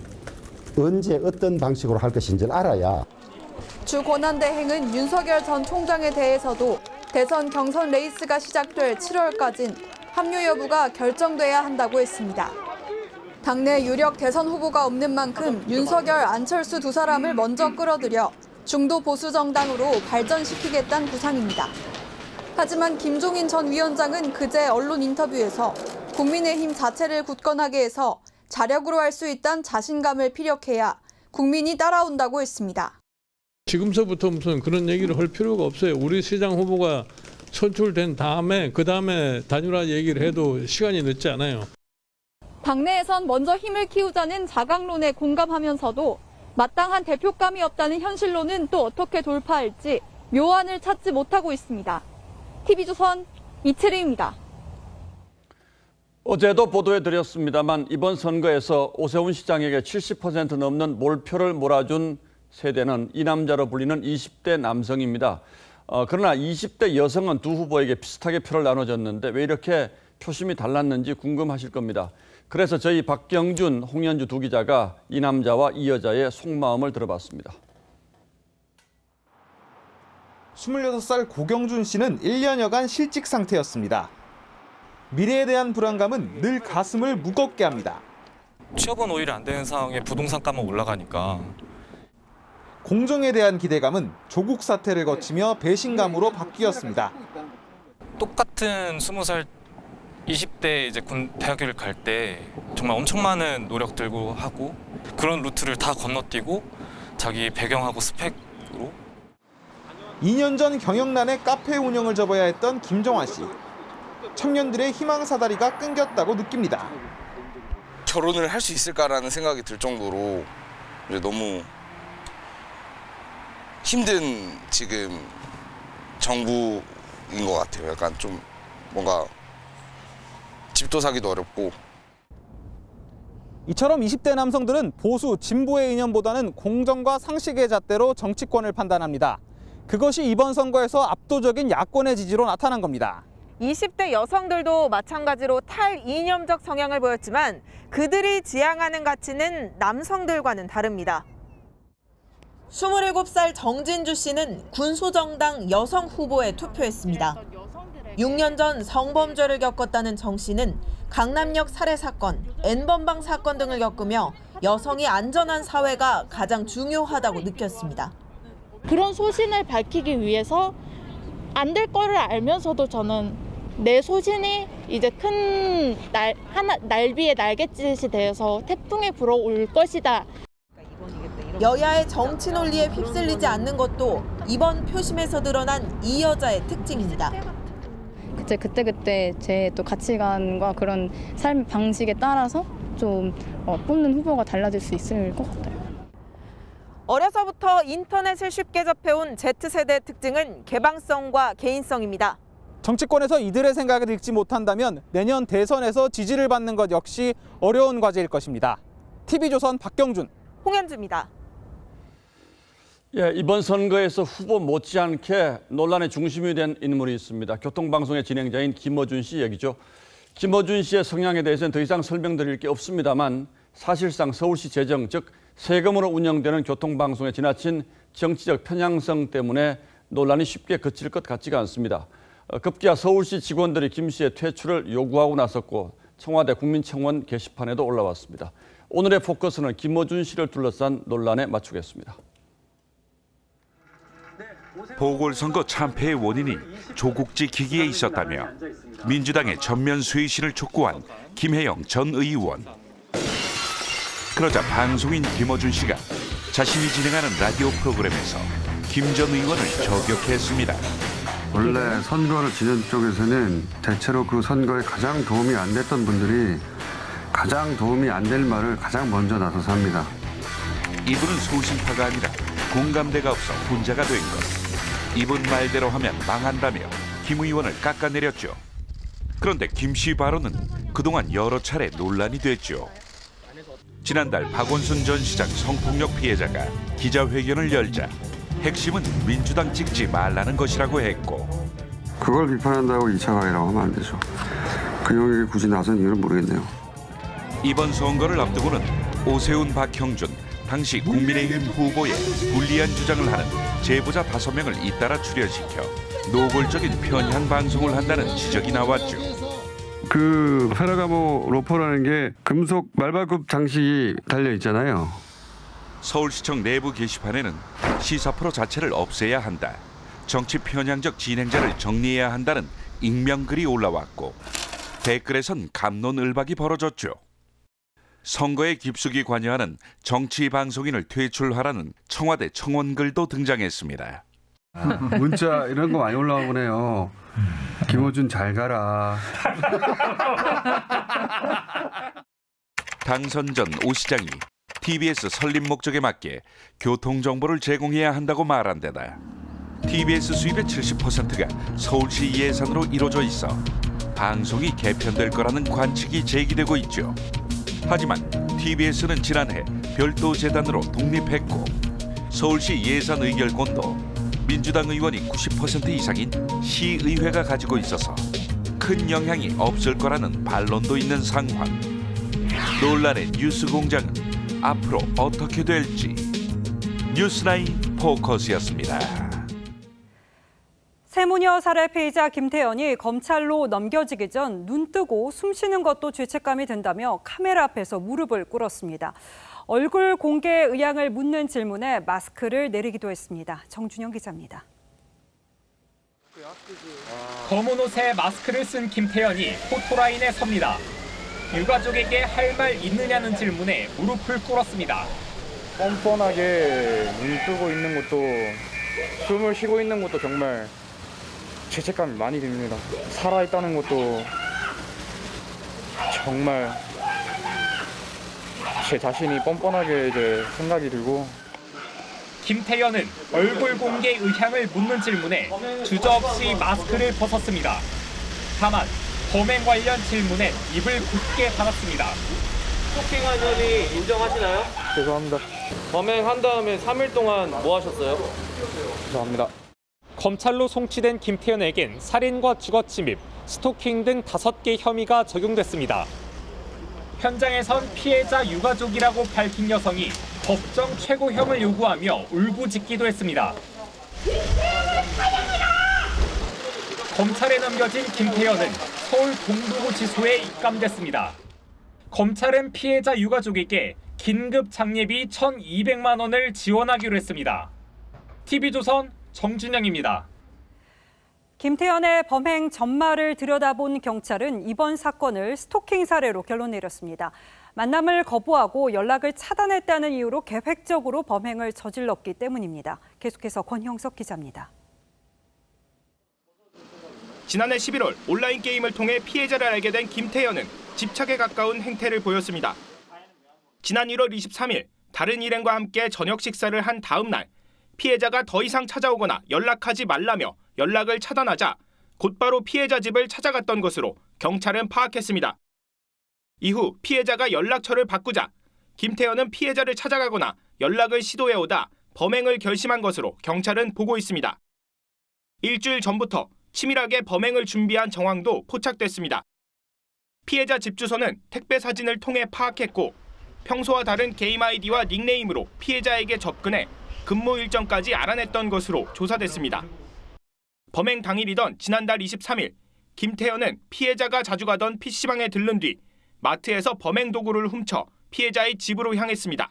언제 어떤 방식으로 할 것인지를 알아야. 주 권한대행은 윤석열 전 총장에 대해서도 대선 경선 레이스가 시작될 7월까지는 합류 여부가 결정돼야 한다고 했습니다. 당내 유력 대선 후보가 없는 만큼 윤석열, 안철수 두 사람을 먼저 끌어들여 중도 보수 정당으로 발전시키겠다는 구상입니다. 하지만 김종인 전 위원장은 그제 언론 인터뷰에서 국민의힘 자체를 굳건하게 해서 자력으로 할 수 있다는 자신감을 피력해야 국민이 따라온다고 했습니다. 지금서부터 무슨 그런 얘기를 할 필요가 없어요. 우리 시장 후보가 선출된 다음에 그다음에 단일화 얘기를 해도 시간이 늦지 않아요. 당내에선 먼저 힘을 키우자는 자강론에 공감하면서도 마땅한 대표감이 없다는 현실로는 또 어떻게 돌파할지 묘안을 찾지 못하고 있습니다. TV조선 이채리입니다. 어제도 보도해드렸습니다만 이번 선거에서 오세훈 시장에게 70% 넘는 몰표를 몰아준 세대는 이 남자로 불리는 20대 남성입니다. 그러나 20대 여성은 두 후보에게 비슷하게 표를 나눠줬는데 왜 이렇게 표심이 달랐는지 궁금하실 겁니다. 그래서 저희 박경준, 홍현주 두 기자가 이 남자와 이 여자의 속마음을 들어봤습니다. 26살 고경준 씨는 1년여간 실직 상태였습니다. 미래에 대한 불안감은 늘 가슴을 무겁게 합니다. 취업은 오히려 안 되는 상황에 부동산값만 올라가니까. 공정에 대한 기대감은 조국 사태를 거치며 배신감으로 바뀌었습니다. 똑같은 20살 20대 이제 대학교를 갈 때 정말 엄청 많은 노력 들고 하고 그런 루트를 다 건너뛰고 자기 배경하고 스펙으로. 2년 전 경영난에 카페 운영을 접어야 했던 김정아 씨. 청년들의 희망 사다리가 끊겼다고 느낍니다. 결혼을 할 수 있을까라는 생각이 들 정도로 이제 너무 힘든 지금 정부인 것 같아요. 약간 좀 뭔가 집도 사기도 어렵고. 이처럼 20대 남성들은 보수, 진보의 이념보다는 공정과 상식의 잣대로 정치권을 판단합니다. 그것이 이번 선거에서 압도적인 야권의 지지로 나타난 겁니다. 20대 여성들도 마찬가지로 탈이념적 성향을 보였지만 그들이 지향하는 가치는 남성들과는 다릅니다. 27살 정진주 씨는 군소정당 여성 후보에 투표했습니다. 6년 전 성범죄를 겪었다는 정 씨는 강남역 살해 사건, N번방 사건 등을 겪으며 여성이 안전한 사회가 가장 중요하다고 느꼈습니다. 그런 소신을 밝히기 위해서 안 될 거를 알면서도 저는 내 소신이 이제 큰 날비의 날갯짓이 되어서 태풍에 불어올 것이다. 여야의 정치 논리에 휩쓸리지 않는 것도 이번 표심에서 드러난 이 여자의 특징입니다. 그때 제 또 가치관과 그런 삶 방식에 따라서 좀 뽑는 후보가 달라질 수 있을 것 같아요. 어려서부터 인터넷을 쉽게 접해온 Z세대의 특징은 개방성과 개인성입니다. 정치권에서 이들의 생각을 읽지 못한다면 내년 대선에서 지지를 받는 것 역시 어려운 과제일 것입니다. TV조선 박경준, 홍현주입니다. 예, 이번 선거에서 후보 못지않게 논란의 중심이 된 인물이 있습니다. 교통방송의 진행자인 김어준 씨 얘기죠. 김어준 씨의 성향에 대해서는 더 이상 설명드릴 게 없습니다만 사실상 서울시 재정, 즉 세금으로 운영되는 교통방송의 지나친 정치적 편향성 때문에 논란이 쉽게 그칠 것 같지가 않습니다. 급기야 서울시 직원들이 김 씨의 퇴출을 요구하고 나섰고 청와대 국민청원 게시판에도 올라왔습니다. 오늘의 포커스는 김어준 씨를 둘러싼 논란에 맞추겠습니다. 보궐선거 참패의 원인이 조국 지키기에 있었다며 민주당의 전면 쇄신을 촉구한 김혜영 전 의원. 그러자 방송인 김어준 씨가 자신이 진행하는 라디오 프로그램에서 김 전 의원을 저격했습니다. 원래 선거를 지낸 쪽에서는 대체로 그 선거에 가장 도움이 안 됐던 분들이 가장 도움이 안 될 말을 가장 먼저 나서서 합니다. 이분은 소신파가 아니라 공감대가 없어 혼자가 된 것. 이분 말대로 하면 망한다며 김 의원을 깎아내렸죠. 그런데 김 씨 발언은 그동안 여러 차례 논란이 됐죠. 지난달 박원순 전 시장 성폭력 피해자가 기자회견을 열자 핵심은 민주당 찍지 말라는 것이라고 했고, 그걸 비판한다고 2차 가해라고 하면 안 되죠. 그 영역에 굳이 나선 이유는 모르겠네요. 이번 선거를 앞두고는 오세훈, 박형준 당시 국민의힘 후보의 불리한 주장을 하는 제보자 5명을 잇따라 출연시켜 노골적인 편향 방송을 한다는 지적이 나왔죠. 그 페라가모 로퍼라는 게 금속 말발굽 장식이 달려 있잖아요. 서울시청 내부 게시판에는 시사 프로 자체를 없애야 한다, 정치 편향적 진행자를 정리해야 한다는 익명글이 올라왔고, 댓글에선 갑론을박이 벌어졌죠. 선거에 깊숙이 관여하는 정치 방송인을 퇴출하라는 청와대 청원글도 등장했습니다. 문자 이런 거 많이 올라오곤 해요. 김어준 잘 가라. 당선 전 오 시장이 TBS 설립 목적에 맞게 교통정보를 제공해야 한다고 말한 데다 TBS 수입의 70%가 서울시 예산으로 이루어져 있어 방송이 개편될 거라는 관측이 제기되고 있죠. 하지만 TBS는 지난해 별도 재단으로 독립했고, 서울시 예산 의결권도 민주당 의원이 90% 이상인 시의회가 가지고 있어서 큰 영향이 없을 거라는 반론도 있는 상황. 논란의 뉴스 공장은 앞으로 어떻게 될지. 뉴스나인 포커스였습니다. 세모녀 살해 피의자 김태현이 검찰로 넘겨지기 전 눈뜨고 숨쉬는 것도 죄책감이 든다며 카메라 앞에서 무릎을 꿇었습니다. 얼굴 공개 의향을 묻는 질문에 마스크를 내리기도 했습니다. 정준영 기자입니다. 검은 옷에 마스크를 쓴 김태현이 포토라인에 섭니다. 유가족에게 할 말 있느냐는 질문에 무릎을 꿇었습니다. 뻔뻔하게 눈뜨고 있는 것도, 숨을 쉬고 있는 것도 정말 죄책감이 많이 듭니다. 살아있다는 것도 정말 제 자신이 뻔뻔하게 이제 생각이 들고. 김태현은 얼굴 공개 의향을 묻는 질문에 주저없이 마스크를 벗었습니다. 다만 범행 관련 질문엔 입을 굳게 닫았습니다. 폭행한 혐의 인정하시나요? 죄송합니다. 범행한 다음에 3일 동안 뭐 하셨어요? 죄송합니다. 검찰로 송치된 김태현에겐 살인과 주거침입, 스토킹 등 5개 혐의가 적용됐습니다. 현장에선 피해자 유가족이라고 밝힌 여성이 법정 최고형을 요구하며 울부짖기도 했습니다. 검찰에 넘겨진 김태현은 서울 동부구치소에 입감됐습니다. 검찰은 피해자 유가족에게 긴급 장례비 1,200만 원을 지원하기로 했습니다. TV조선 정준영입니다. 김태현의 범행 전말을 들여다본 경찰은 이번 사건을 스토킹 사례로 결론 내렸습니다. 만남을 거부하고 연락을 차단했다는 이유로 계획적으로 범행을 저질렀기 때문입니다. 계속해서 권형석 기자입니다. 지난해 11월 온라인 게임을 통해 피해자를 알게 된 김태현은 집착에 가까운 행태를 보였습니다. 지난 1월 23일 다른 일행과 함께 저녁 식사를 한 다음 날 피해자가 더 이상 찾아오거나 연락하지 말라며 연락을 차단하자 곧바로 피해자 집을 찾아갔던 것으로 경찰은 파악했습니다. 이후 피해자가 연락처를 바꾸자 김태현은 피해자를 찾아가거나 연락을 시도해오다 범행을 결심한 것으로 경찰은 보고 있습니다. 일주일 전부터 치밀하게 범행을 준비한 정황도 포착됐습니다. 피해자 집 주소는 택배 사진을 통해 파악했고, 평소와 다른 게임 아이디와 닉네임으로 피해자에게 접근해 근무 일정까지 알아냈던 것으로 조사됐습니다. 범행 당일이던 지난달 23일, 김태현은 피해자가 자주 가던 PC방에 들른 뒤 마트에서 범행 도구를 훔쳐 피해자의 집으로 향했습니다.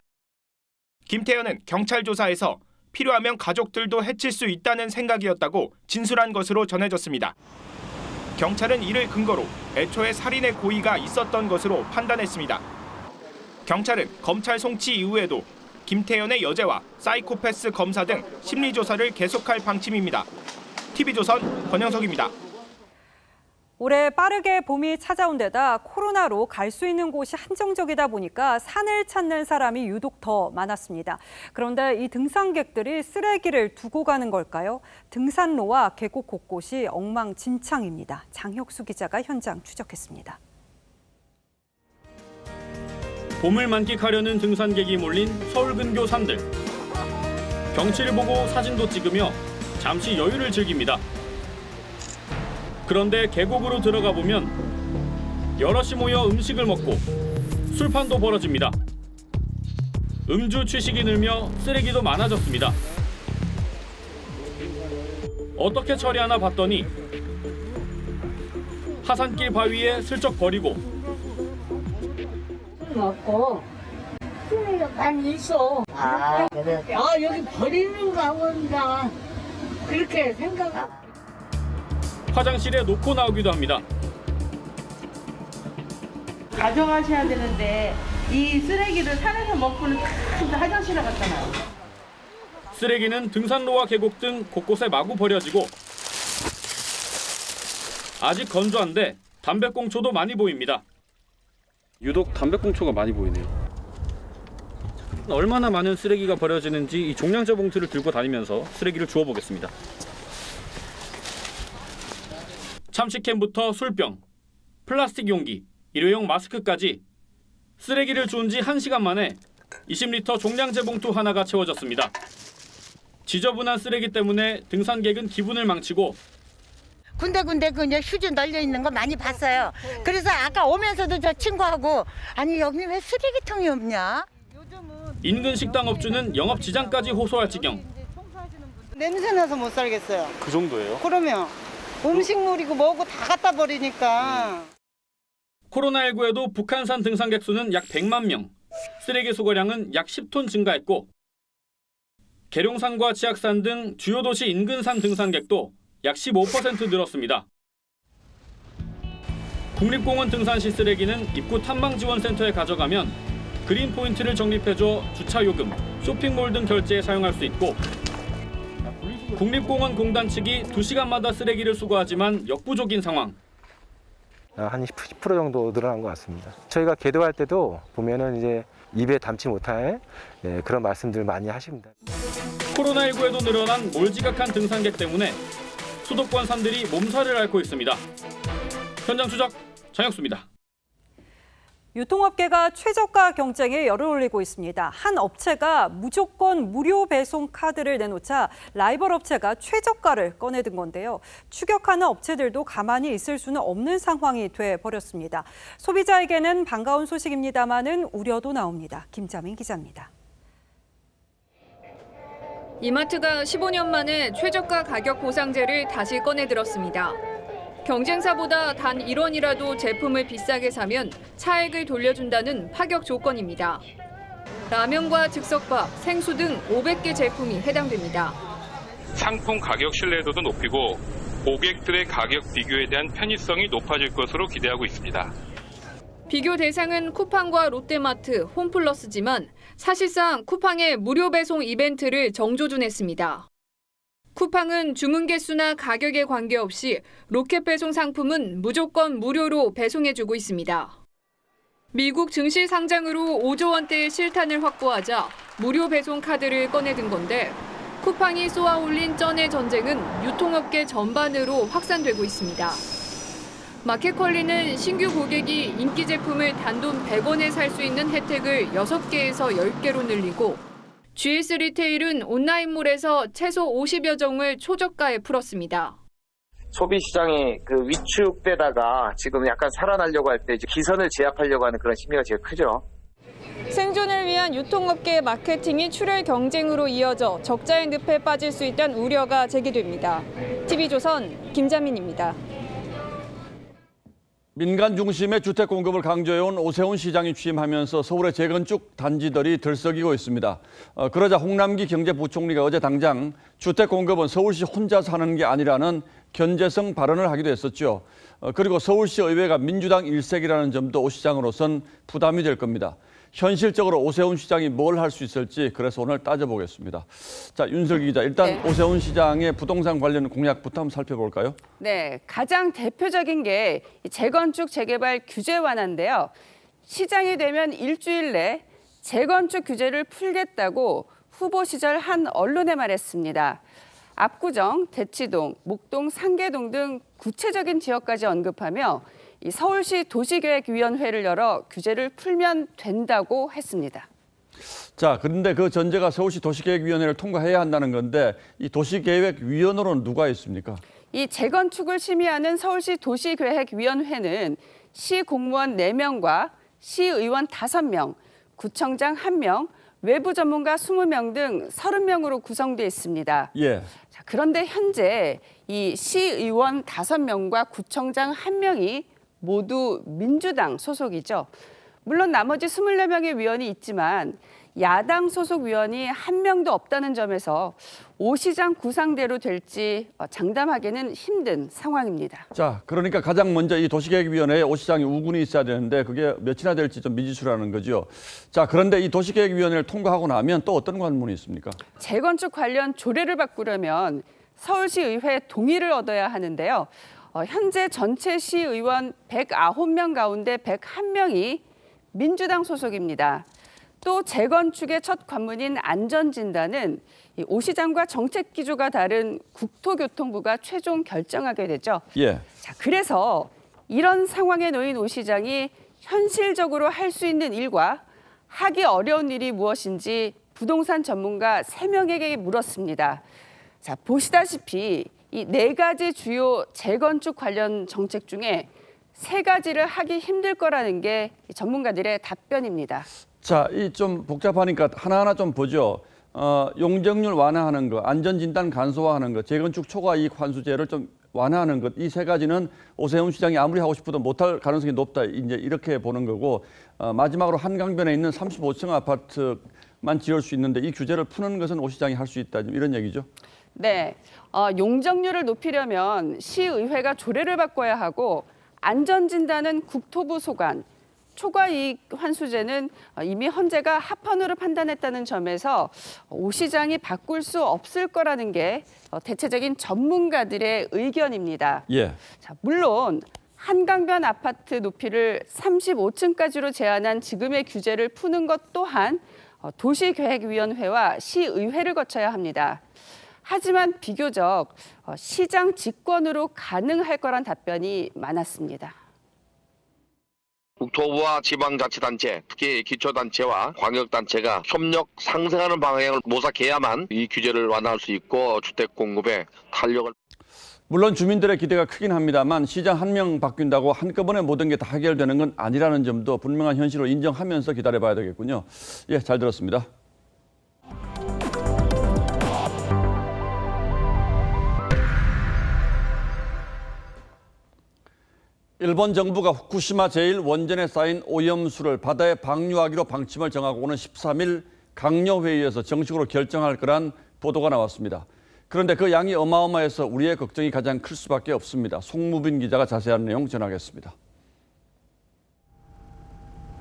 김태현은 경찰 조사에서 필요하면 가족들도 해칠 수 있다는 생각이었다고 진술한 것으로 전해졌습니다. 경찰은 이를 근거로 애초에 살인의 고의가 있었던 것으로 판단했습니다. 경찰은 검찰 송치 이후에도 김태현의 여죄와 사이코패스 검사 등 심리조사를 계속할 방침입니다. TV조선 권영석입니다. 올해 빠르게 봄이 찾아온 데다 코로나로 갈 수 있는 곳이 한정적이다 보니까 산을 찾는 사람이 유독 더 많았습니다. 그런데 이 등산객들이 쓰레기를 두고 가는 걸까요? 등산로와 계곡 곳곳이 엉망진창입니다. 장혁수 기자가 현장 추적했습니다. 봄을 만끽하려는 등산객이 몰린 서울 근교 산들. 경치를 보고 사진도 찍으며 잠시 여유를 즐깁니다. 그런데 계곡으로 들어가 보면 여럿이 모여 음식을 먹고 술판도 벌어집니다. 음주 취식이 늘며 쓰레기도 많아졌습니다. 어떻게 처리하나 봤더니 하산길 바위에 슬쩍 버리고 먹고 아니 있어. 아 여기 버리는 거 아닌가 그렇게 생각. 화장실에 놓고 나오기도 합니다. 가져가셔야 되는데 이 쓰레기를 산에서 먹고는 다 화장실에 갔잖아요. 쓰레기는 등산로와 계곡 등 곳곳에 마구 버려지고 아직 건조한데 담배꽁초도 많이 보입니다. 유독 담배꽁초가 많이 보이네요. 얼마나 많은 쓰레기가 버려지는지 이 종량제 봉투를 들고 다니면서 쓰레기를 주워보겠습니다. 참치캔부터 술병, 플라스틱 용기, 일회용 마스크까지 쓰레기를 주운 지 1시간 만에 20리터 종량제 봉투 하나가 채워졌습니다. 지저분한 쓰레기 때문에 등산객은 기분을 망치고 군데군데 그냥 휴지 널려 있는 거 많이 봤어요. 그래서 아까 오면서도 저 친구하고 아니 여기 왜 쓰레기통이 없냐? 인근 식당 업주는 영업 지장까지 호소할 지경. 냄새 나서 못 살겠어요. 그 정도예요? 그러면. 음식물이고 뭐고 다 갖다 버리니까. 코로나19에도 북한산 등산객 수는 약 100만 명, 쓰레기 수거량은 약 10톤 증가했고 계룡산과 지악산 등 주요 도시 인근산 등산객도 약 15% 늘었습니다. 국립공원 등산시 쓰레기는 입구 탐방지원센터에 가져가면 그린포인트를 적립해줘 주차요금, 쇼핑몰 등 결제에 사용할 수 있고 국립공원 공단 측이 2시간마다 쓰레기를 수거하지만 역부족인 상황. 한 10% 정도 늘어난 것 같습니다. 저희가 계도할 때도 보면은 이제 입에 담지 못할 그런 말씀들 많이 하십니다. 코로나19에도 늘어난 몰지각한 등산객 때문에 수도권 산들이 몸살을 앓고 있습니다. 현장 추적 장혁수입니다. 유통업계가 최저가 경쟁에 열을 올리고 있습니다. 한 업체가 무조건 무료 배송 카드를 내놓자 라이벌 업체가 최저가를 꺼내든 건데요. 추격하는 업체들도 가만히 있을 수는 없는 상황이 돼버렸습니다. 소비자에게는 반가운 소식입니다마는 우려도 나옵니다. 김자민 기자입니다. 이마트가 15년 만에 최저가 가격 보상제를 다시 꺼내들었습니다. 경쟁사보다 단 1원이라도 제품을 비싸게 사면 차액을 돌려준다는 파격 조건입니다. 라면과 즉석밥, 생수 등 500개 제품이 해당됩니다. 상품 가격 신뢰도도 높이고 고객들의 가격 비교에 대한 편의성이 높아질 것으로 기대하고 있습니다. 비교 대상은 쿠팡과 롯데마트, 홈플러스지만 사실상 쿠팡의 무료 배송 이벤트를 정조준했습니다. 쿠팡은 주문 개수나 가격에 관계없이 로켓 배송 상품은 무조건 무료로 배송해주고 있습니다. 미국 증시 상장으로 5조 원대의 실탄을 확보하자 무료 배송 카드를 꺼내든 건데 쿠팡이 쏘아올린 쩐의 전쟁은 유통업계 전반으로 확산되고 있습니다. 마켓컬리는 신규 고객이 인기 제품을 단돈 100원에 살 수 있는 혜택을 6개에서 10개로 늘리고 GS 리테일은 온라인몰에서 최소 50여 종을 초저가에 풀었습니다. 소비 시장이 그 위축되다가 지금 약간 살아나려고 할 때 기선을 제압하려고 하는 그런 심리가 제일 크죠. 생존을 위한 유통업계의 마케팅이 출혈 경쟁으로 이어져 적자의 늪에 빠질 수 있다는 우려가 제기됩니다. TV조선 김자민입니다. 민간 중심의 주택 공급을 강조해온 오세훈 시장이 취임하면서 서울의 재건축 단지들이 들썩이고 있습니다. 그러자 홍남기 경제부총리가 어제 당장 주택 공급은 서울시 혼자서 하는 게 아니라는 견제성 발언을 하기도 했었죠. 그리고 서울시 의회가 민주당 일색이라는 점도 오 시장으로선 부담이 될 겁니다. 현실적으로 오세훈 시장이 뭘 할 수 있을지 그래서 오늘 따져보겠습니다. 자, 윤슬기 기자, 일단 네. 오세훈 시장의 부동산 관련 공약부터 한번 살펴볼까요? 네, 가장 대표적인 게 재건축, 재개발 규제 완화인데요. 시장이 되면 일주일 내 재건축 규제를 풀겠다고 후보 시절 한 언론에 말했습니다. 압구정, 대치동, 목동, 상계동 등 구체적인 지역까지 언급하며 이 서울시 도시계획위원회를 열어 규제를 풀면 된다고 했습니다. 자, 그런데 그 전제가 서울시 도시계획위원회를 통과해야 한다는 건데 이 도시계획위원으로는 누가 있습니까? 이 재건축을 심의하는 서울시 도시계획위원회는 시 공무원 4명과 시의원 5명, 구청장 1명, 외부 전문가 20명 등 30명으로 구성돼 있습니다. 예. 자, 그런데 현재 이 시의원 5명과 구청장 1명이 모두 민주당 소속이죠. 물론 나머지 24명의 위원이 있지만 야당 소속 위원이 1명도 없다는 점에서 오 시장 구상대로 될지 장담하기는 힘든 상황입니다. 자, 그러니까 가장 먼저 이 도시계획위원회에 오 시장이 우군이 있어야 되는데 그게 몇이나 될지 좀 미지수라는 거죠. 자, 그런데 이 도시계획위원회를 통과하고 나면 또 어떤 관문이 있습니까? 재건축 관련 조례를 바꾸려면 서울시의회 동의를 얻어야 하는데요. 현재 전체 시의원 109명 가운데 101명이 민주당 소속입니다. 또 재건축의 첫 관문인 안전진단은 오 시장과 정책 기조가 다른 국토교통부가 최종 결정하게 되죠. 예. 자, 그래서 이런 상황에 놓인 오 시장이 현실적으로 할 수 있는 일과 하기 어려운 일이 무엇인지 부동산 전문가 3명에게 물었습니다. 자, 보시다시피 이 4가지 주요 재건축 관련 정책 중에 3가지를 하기 힘들 거라는 게 전문가들의 답변입니다. 자, 이 좀 복잡하니까 하나하나 좀 보죠. 용적률 완화하는 것, 안전진단 간소화하는 것, 재건축 초과이익 환수제를 좀 완화하는 것, 이 3가지는 오세훈 시장이 아무리 하고 싶어도 못할 가능성이 높다, 이제 이렇게 보는 거고, 마지막으로 한강변에 있는 35층 아파트만 지을 수 있는데 이 규제를 푸는 것은 오 시장이 할 수 있다, 이런 얘기죠. 네, 용적률을 높이려면 시의회가 조례를 바꿔야 하고 안전진단은 국토부 소관, 초과이익 환수제는 이미 헌재가 합헌으로 판단했다는 점에서 오 시장이 바꿀 수 없을 거라는 게 대체적인 전문가들의 의견입니다. 예. 자, 물론 한강변 아파트 높이를 35층까지로 제한한 지금의 규제를 푸는 것 또한 도시계획위원회와 시의회를 거쳐야 합니다. 하지만 비교적 시장 직권으로 가능할 거란 답변이 많았습니다. 국토부와 지방자치단체, 특히 기초단체와 광역단체가 협력 상생하는 방향을 모색해야만 이 규제를 완화할 수 있고 주택 공급에 탄력을... 물론 주민들의 기대가 크긴 합니다만 시장 1명 바뀐다고 한꺼번에 모든 게 다 해결되는 건 아니라는 점도 분명한 현실로 인정하면서 기다려봐야 되겠군요. 예, 잘 들었습니다. 일본 정부가 후쿠시마 제1원전에 쌓인 오염수를 바다에 방류하기로 방침을 정하고 오는 13일 강요회의에서 정식으로 결정할 거란 보도가 나왔습니다. 그런데 그 양이 어마어마해서 우리의 걱정이 가장 클 수밖에 없습니다. 송무빈 기자가 자세한 내용 전하겠습니다.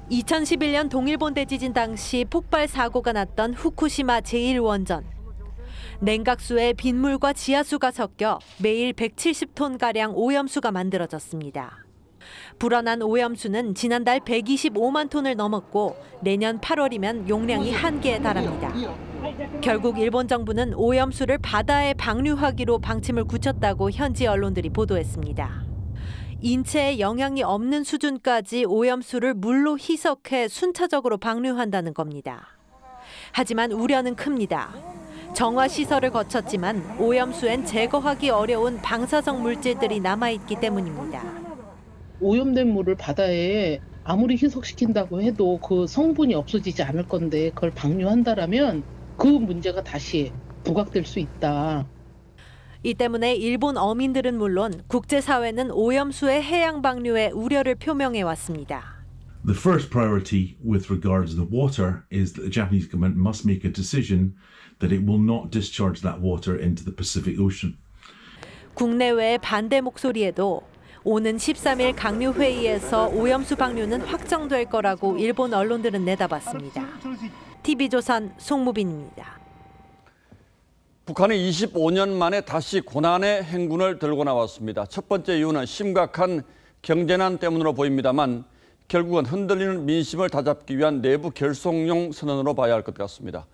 2011년 동일본 대지진 당시 폭발 사고가 났던 후쿠시마 제1원전. 냉각수에 빗물과 지하수가 섞여 매일 170톤가량 오염수가 만들어졌습니다. 불어난 오염수는 지난달 125만 톤을 넘었고 내년 8월이면 용량이 한계에 달합니다. 결국 일본 정부는 오염수를 바다에 방류하기로 방침을 굳혔다고 현지 언론들이 보도했습니다. 인체에 영향이 없는 수준까지 오염수를 물로 희석해 순차적으로 방류한다는 겁니다. 하지만 우려는 큽니다. 정화시설을 거쳤지만 오염수엔 제거하기 어려운 방사성 물질들이 남아있기 때문입니다. 오염된 물을 바다에 아무리 희석시킨다고 해도 그 성분이 없어지지 않을 건데 그걸 방류한다라면 그 문제가 다시 부각될 수 있다. 이 때문에 일본 어민들은 물론 국제사회는 오염수의 해양 방류에 우려를 표명해 왔습니다. The first priority with regards to the water is that the Japanese government must make a decision that it will not discharge that water into the Pacific Ocean. 국내외의 반대 목소리에도 오는 13일 각류 회의에서 오염수 방류는 확정될 거라고 일본 언론들은 내다봤습니다. TV조선 송무빈입니다. 북한이 25년 만에 다시 고난의 행군을 들고 나왔습니다. 첫 번째 이유는 심각한 경제난 때문으로 보입니다만 결국은 흔들리는 민심을 다잡기 위한 내부 결속용 선언으로 봐야 할 것 같습니다.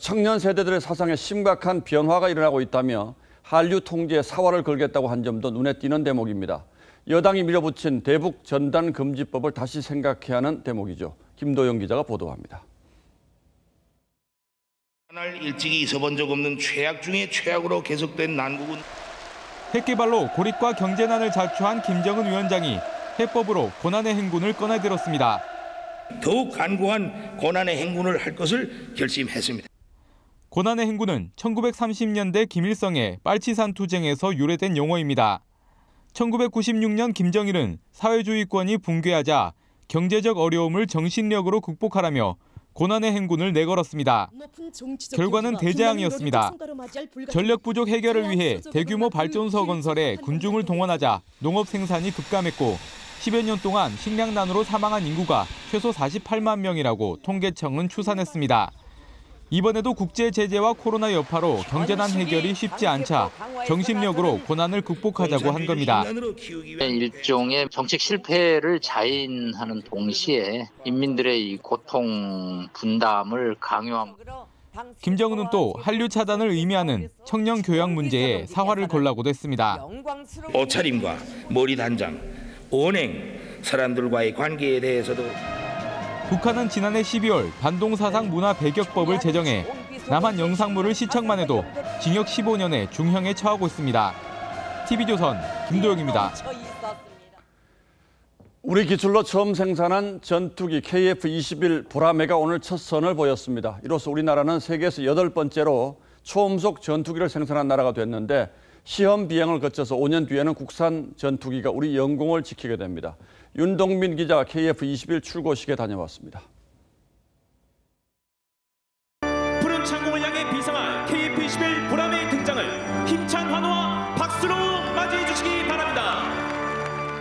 청년 세대들의 사상에 심각한 변화가 일어나고 있다며 한류 통제에 사활을 걸겠다고 한 점도 눈에 띄는 대목입니다. 여당이 밀어붙인 대북 전단 금지법을 다시 생각해야 하는 대목이죠. 김도영 기자가 보도합니다. 날 일찍이 있어본 적 없는 최악 중의 최악으로 계속된 난국은 핵개발로 고립과 경제난을 자초한 김정은 위원장이 해법으로 고난의 행군을 꺼내들었습니다. 더욱 간구한 고난의 행군을 할 것을 결심했습니다. 고난의 행군은 1930년대 김일성의 빨치산 투쟁에서 유래된 용어입니다. 1996년 김정일은 사회주의권이 붕괴하자 경제적 어려움을 정신력으로 극복하라며 고난의 행군을 내걸었습니다. 결과는 대재앙이었습니다. 전력 부족 해결을 위해 대규모 발전소 건설에 군중을 동원하자 농업 생산이 급감했고 10여 년 동안 식량난으로 사망한 인구가 최소 48만 명이라고 통계청은 추산했습니다. 이번에도 국제 제재와 코로나 여파로 경제난 해결이 쉽지 않자 정신력으로 고난을 극복하자고 한 겁니다. 일종의 정책 실패를 자인하는 동시에 인민들의 이 고통 분담을 강요합니다. 김정은은 또 한류 차단을 의미하는 청년 교양 문제에 사활을 걸라고도 했습니다. 옷차림과 머리 단장, 언행, 사람들과의 관계에 대해서도 북한은 지난해 12월 반동사상 문화 배격법을 제정해 남한 영상물을 시청만 해도 징역 15년의 중형에 처하고 있습니다. TV조선 김도영입니다. 우리 기술로 처음 생산한 전투기 KF-21 보라매가 오늘 첫 선을 보였습니다. 이로써 우리나라는 세계에서 8번째로 초음속 전투기를 생산한 나라가 됐는데 시험 비행을 거쳐서 5년 뒤에는 국산 전투기가 우리 영공을 지키게 됩니다. 윤동민 기자가 KF-21 출고식에 다녀왔습니다. 푸른 창공을 향해 비상할 KF-21 보라매의 등장을 힘찬 환호와 박수로 맞이해 주시기 바랍니다.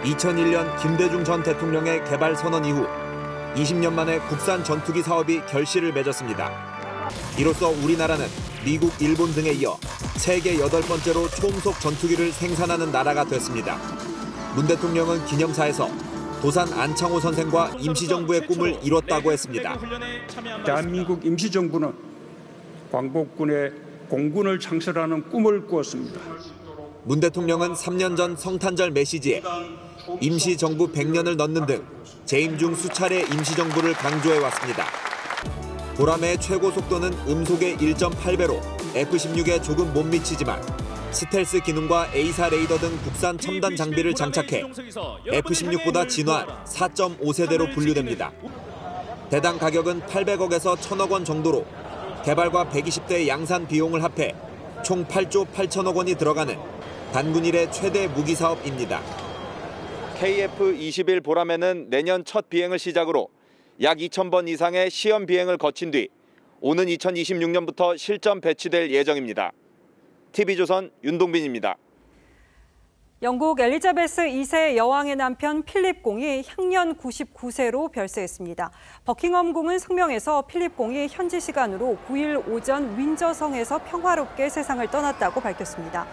2001년 김대중 전 대통령의 개발 선언 이후 20년 만에 국산 전투기 사업이 결실을 맺었습니다. 이로써 우리나라는 미국, 일본 등에 이어 세계 8번째로 초음속 전투기를 생산하는 나라가 됐습니다. 문 대통령은 기념사에서 도산 안창호 선생과 임시정부의 꿈을 이뤘다고 했습니다. 대한민국 임시정부는 광복군의 공군을 창설하는 꿈을 꾸었습니다. 문 대통령은 3년 전 성탄절 메시지에 임시정부 100년을 넣는 등 재임 중 수차례 임시정부를 강조해왔습니다. 보라매의 최고 속도는 음속의 1.8배로 F-16에 조금 못 미치지만 스텔스 기능과 A사 레이더 등 국산 첨단 장비를 장착해 F-16보다 진화한 4.5세대로 분류됩니다. 대당 가격은 800억에서 1,000억 원 정도로 개발과 120대의 양산 비용을 합해 총 8조 8천억 원이 들어가는 단군 이래 최대 무기 사업입니다. KF-21 보라매는 내년 첫 비행을 시작으로 약 2,000번 이상의 시험 비행을 거친 뒤 오는 2026년부터 실전 배치될 예정입니다. TV조선 윤동빈입니다. 영국 엘리자베스 2세 여왕의 남편 필립 공이 향년 99세로 별세했습니다. 버킹엄 궁은 성명에서 필립 공이 현지 시간으로 9일 오전 윈저성에서 평화롭게 세상을 떠났다고 밝혔습니다.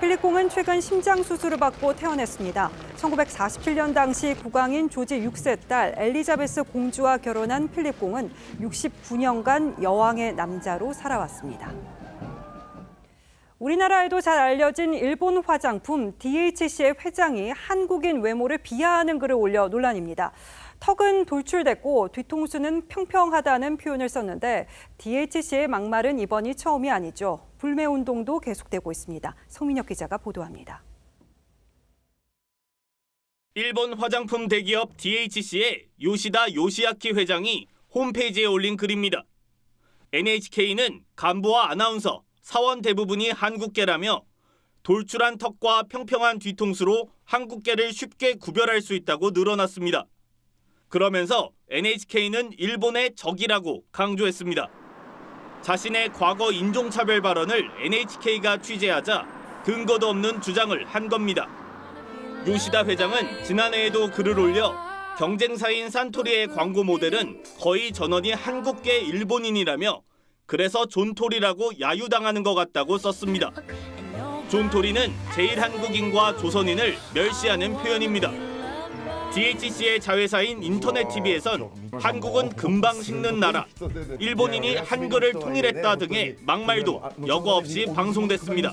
필립 공은 최근 심장 수술을 받고 퇴원했습니다. 1947년 당시 국왕인 조지 6세 딸 엘리자베스 공주와 결혼한 필립 공은 69년간 여왕의 남자로 살아왔습니다. 우리나라에도 잘 알려진 일본 화장품 DHC의 회장이 한국인 외모를 비하하는 글을 올려 논란입니다. 턱은 돌출됐고 뒤통수는 평평하다는 표현을 썼는데 DHC의 막말은 이번이 처음이 아니죠. 불매운동도 계속되고 있습니다. 성민혁 기자가 보도합니다. 일본 화장품 대기업 DHC의 요시다 요시아키 회장이 홈페이지에 올린 글입니다. NHK는 간부와 아나운서, 사원 대부분이 한국계라며 돌출한 턱과 평평한 뒤통수로 한국계를 쉽게 구별할 수 있다고 늘어났습니다. 그러면서 NHK는 일본의 적이라고 강조했습니다. 자신의 과거 인종차별 발언을 NHK가 취재하자 근거도 없는 주장을 한 겁니다. 요시다 회장은 지난해에도 글을 올려 경쟁사인 산토리의 광고 모델은 거의 전원이 한국계 일본인이라며 그래서 존토리라고 야유당하는 것 같다고 썼습니다. 존토리는 제1한국인과 조선인을 멸시하는 표현입니다. DHC의 자회사인 인터넷TV에선 한국은 금방 식는 나라, 일본인이 한글을 통일했다 등의 막말도 여과 없이 방송됐습니다.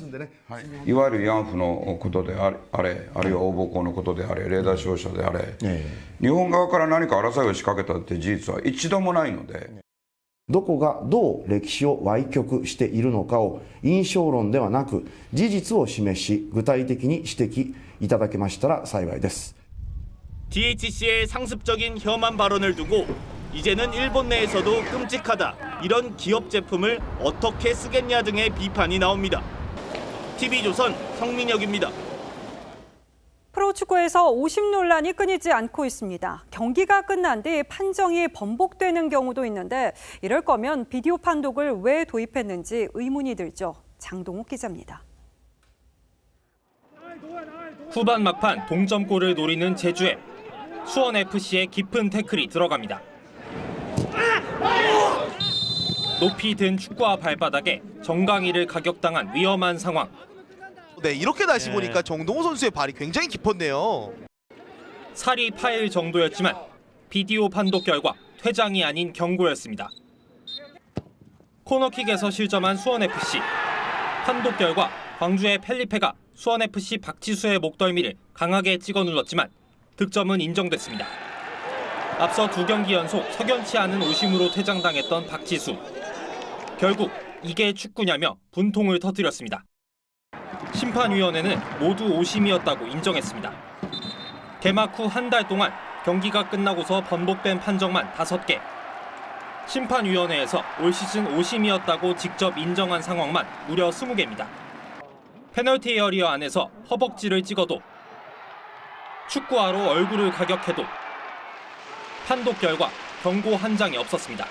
いわゆる慰安婦のことであれ、あるいは欧米のことであれ、レーダー照射であれ、日本側から何か争いを仕掛けたって事実は一度もないので。 どこがどう歴史を歪曲しているのかを印象論ではなく事実を示し具体的に指摘いただけましたら幸いです。 DHC의 상습적인 혐한 발언을 두고 이제는 일본 내에서도 끔찍하다, 이런 기업 제품을 어떻게 쓰겠냐 등의 비판이 나옵니다. TV조선 성민혁입니다. 프로축구에서 오심 논란이 끊이지 않고 있습니다. 경기가 끝난 뒤 판정이 번복되는 경우도 있는데 이럴 거면 비디오 판독을 왜 도입했는지 의문이 들죠. 장동욱 기자입니다. 후반 막판 동점골을 노리는 제주에 수원FC의 깊은 태클이 들어갑니다. 높이 든 축구와 발바닥에 정강이를 가격당한 위험한 상황. 네, 이렇게 다시 보니까 정동호 선수의 발이 굉장히 깊었네요. 살이 파일 정도였지만 비디오 판독 결과 퇴장이 아닌 경고였습니다. 코너킥에서 실점한 수원FC. 판독 결과 광주의 펠리페가 수원FC 박지수의 목덜미를 강하게 찍어 눌렀지만 득점은 인정됐습니다. 앞서 두 경기 연속 석연치 않은 오심으로 퇴장당했던 박지수. 결국 이게 축구냐며 분통을 터뜨렸습니다. 심판위원회는 모두 오심이었다고 인정했습니다. 개막 후 한 달 동안 경기가 끝나고서 번복된 판정만 5개. 심판위원회에서 올 시즌 오심이었다고 직접 인정한 상황만 무려 20개입니다. 페널티 에어리어 안에서 허벅지를 찍어도 축구화로 얼굴을 가격해도 판독 결과 경고 한 장이 없었습니다.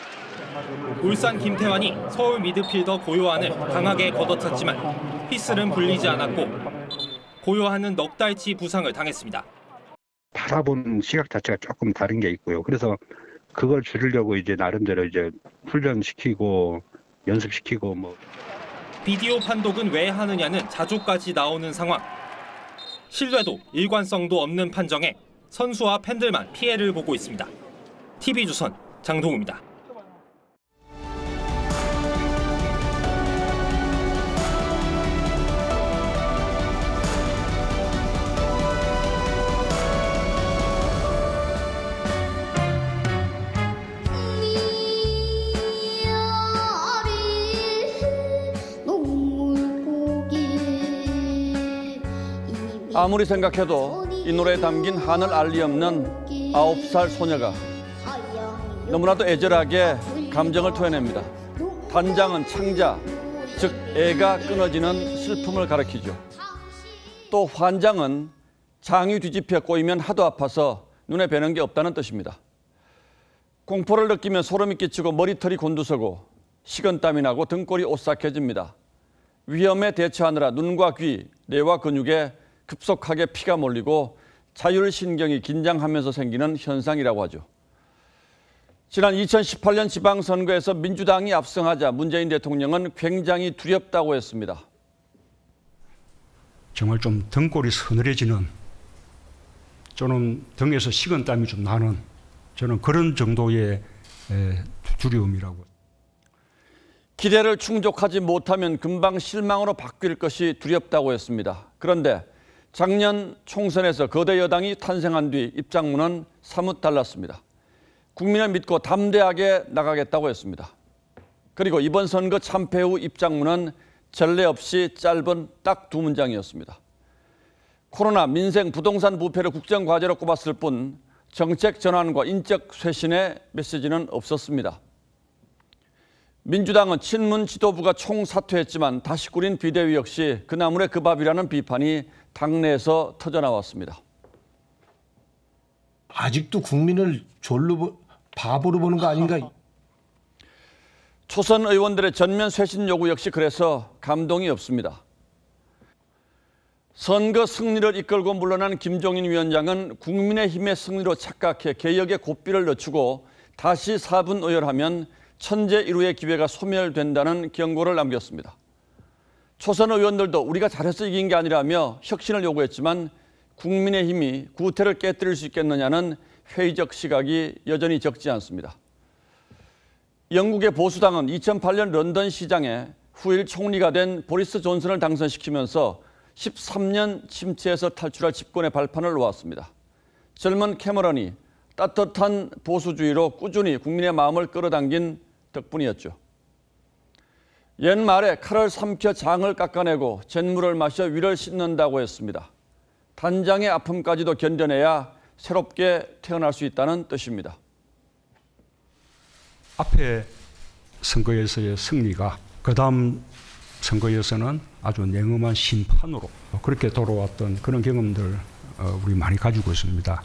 울산 김태환이 서울 미드필더 고요한을 강하게 걷어찼지만 휘슬은 불리지 않았고 고요한은 4달치 부상을 당했습니다. 바라보는 시각 자체가 조금 다른 게 있고요. 그래서 그걸 줄이려고 이제 나름대로 이제 훈련시키고 연습시키고 뭐. 비디오 판독은 왜 하느냐는 자주까지 나오는 상황. 신뢰도 일관성도 없는 판정에 선수와 팬들만 피해를 보고 있습니다. TV조선 장동우입니다. 아무리 생각해도 이 노래에 담긴 한을 알리 없는 9살 소녀가 너무나도 애절하게 감정을 토해냅니다. 단장은 창자, 즉 애가 끊어지는 슬픔을 가리키죠. 또 환장은 장이 뒤집혀 꼬이면 하도 아파서 눈에 뵈는 게 없다는 뜻입니다. 공포를 느끼면 소름이 끼치고 머리털이 곤두서고 식은땀이 나고 등골이 오싹해집니다. 위험에 대처하느라 눈과 귀, 뇌와 근육에 급속하게 피가 몰리고 자율신경이 긴장하면서 생기는 현상이라고 하죠. 지난 2018년 지방선거에서 민주당이 압승하자 문재인 대통령은 굉장히 두렵다고 했습니다. 정말 좀 등골이 서늘해지는, 저는 등에서 식은땀이 좀 나는, 저는 그런 정도의 두려움이라고. 기대를 충족하지 못하면 금방 실망으로 바뀔 것이 두렵다고 했습니다. 그런데 작년 총선에서 거대 여당이 탄생한 뒤 입장문은 사뭇 달랐습니다. 국민을 믿고 담대하게 나가겠다고 했습니다. 그리고 이번 선거 참패 후 입장문은 전례 없이 짧은 딱 2문장이었습니다. 코로나, 민생, 부동산 부패를 국정과제로 꼽았을 뿐 정책 전환과 인적 쇄신의 메시지는 없었습니다. 민주당은 친문 지도부가 총사퇴했지만 다시 꾸린 비대위 역시 그나물의 그 밥이라는 비판이 당내에서 터져나왔습니다. 아직도 국민을 졸로 바보로 보는 거 아닌가. 초선 의원들의 전면 쇄신 요구 역시 그래서 감동이 없습니다. 선거 승리를 이끌고 물러난 김종인 위원장은 국민의힘의 승리로 착각해 개혁의 고삐를 늦추고 다시 4분 오열하면 천재일우의 기회가 소멸된다는 경고를 남겼습니다. 초선 의원들도 우리가 잘해서 이긴 게 아니라며 혁신을 요구했지만 국민의힘이 구태를 깨뜨릴 수 있겠느냐는 회의적 시각이 여전히 적지 않습니다. 영국의 보수당은 2008년 런던 시장에 후일 총리가 된 보리스 존슨을 당선시키면서 13년 침체에서 탈출할 집권의 발판을 놓았습니다. 젊은 캐머런이 따뜻한 보수주의로 꾸준히 국민의 마음을 끌어당긴 덕분이었죠. 옛말에 칼을 삼켜 장을 깎아내고 잿물을 마셔 위를 씻는다고 했습니다. 단장의 아픔까지도 견뎌내야 새롭게 태어날 수 있다는 뜻입니다. 앞에 선거에서의 승리가 그다음 선거에서는 아주 냉엄한 심판으로 그렇게 돌아왔던 그런 경험들 우리 많이 가지고 있습니다.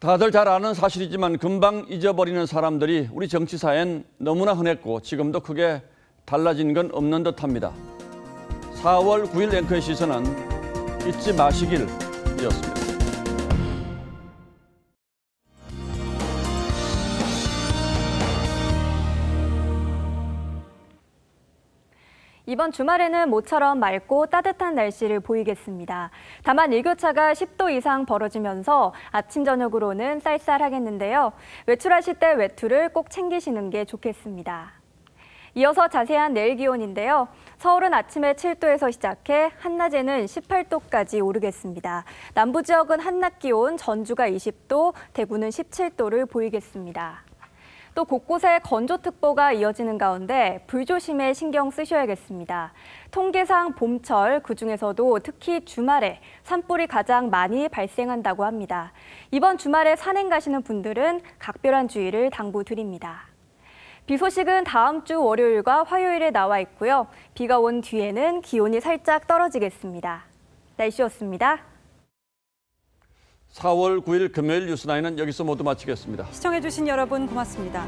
다들 잘 아는 사실이지만 금방 잊어버리는 사람들이 우리 정치사엔 너무나 흔했고 지금도 크게 달라진 건 없는 듯합니다. 4월 9일 앵커의 시선은 잊지 마시길이었습니다. 이번 주말에는 모처럼 맑고 따뜻한 날씨를 보이겠습니다. 다만 일교차가 10도 이상 벌어지면서 아침 저녁으로는 쌀쌀하겠는데요. 외출하실 때 외투를 꼭 챙기시는 게 좋겠습니다. 이어서 자세한 내일 기온인데요. 서울은 아침에 7도에서 시작해 한낮에는 18도까지 오르겠습니다. 남부 지역은 한낮 기온 전주가 20도, 대구는 17도를 보이겠습니다. 또 곳곳에 건조특보가 이어지는 가운데 불조심에 신경 쓰셔야겠습니다. 통계상 봄철, 그중에서도 특히 주말에 산불이 가장 많이 발생한다고 합니다. 이번 주말에 산행 가시는 분들은 각별한 주의를 당부드립니다. 비 소식은 다음 주 월요일과 화요일에 나와 있고요. 비가 온 뒤에는 기온이 살짝 떨어지겠습니다. 날씨였습니다. 4월 9일 금요일 뉴스나인은 여기서 모두 마치겠습니다. 시청해주신 여러분 고맙습니다.